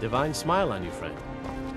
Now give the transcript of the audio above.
Divine smile on you, friend.